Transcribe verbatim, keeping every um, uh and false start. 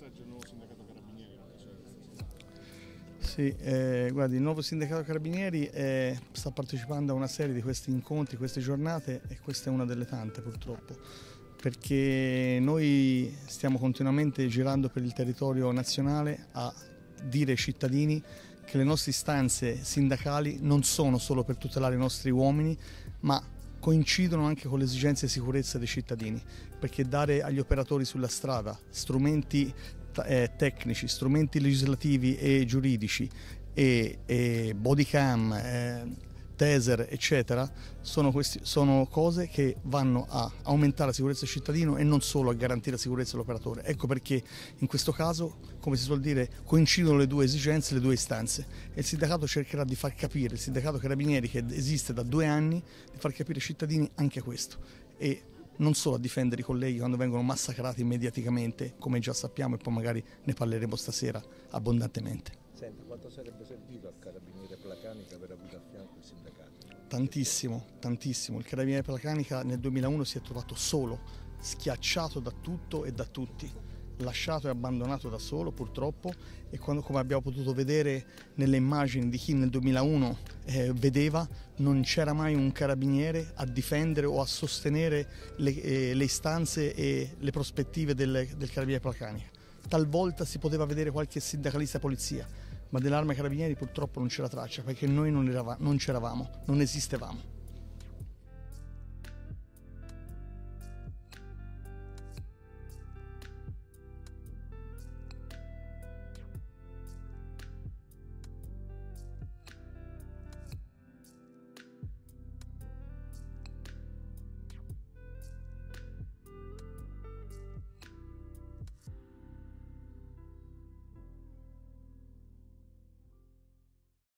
messaggio al nuovo sindacato Carabinieri? Sì, eh, guardi, il nuovo sindacato Carabinieri eh, sta partecipando a una serie di questi incontri, queste giornate, e questa è una delle tante purtroppo, perché noi stiamo continuamente girando per il territorio nazionale a dire ai cittadini che le nostre istanze sindacali non sono solo per tutelare i nostri uomini, ma coincidono anche con le esigenze di sicurezza dei cittadini, perché dare agli operatori sulla strada strumenti eh, tecnici, strumenti legislativi e giuridici e, e body cam, eh, taser, eccetera, sono, questi, sono cose che vanno a aumentare la sicurezza del cittadino e non solo a garantire la sicurezza dell'operatore. Ecco perché in questo caso, come si suol dire, coincidono le due esigenze, le due istanze, e il sindacato cercherà di far capire, il sindacato Carabinieri che esiste da due anni, di far capire ai cittadini anche questo, e non solo a difendere i colleghi quando vengono massacrati mediaticamente, come già sappiamo e poi magari ne parleremo stasera abbondantemente. Senta, quanto sarebbe servito al carabiniere Placanica per avere a fianco il sindacato? Tantissimo, tantissimo. Il carabiniere Placanica nel duemilauno si è trovato solo, schiacciato da tutto e da tutti, lasciato e abbandonato da solo purtroppo, e quando, come abbiamo potuto vedere nelle immagini di chi nel duemilauno eh, vedeva, non c'era mai un carabiniere a difendere o a sostenere le, eh, le istanze e le prospettive del, del carabiniere Placanica. Talvolta si poteva vedere qualche sindacalista polizia, ma dell'arma Carabinieri purtroppo non c'era traccia, perché noi non c'eravamo, non esistevamo.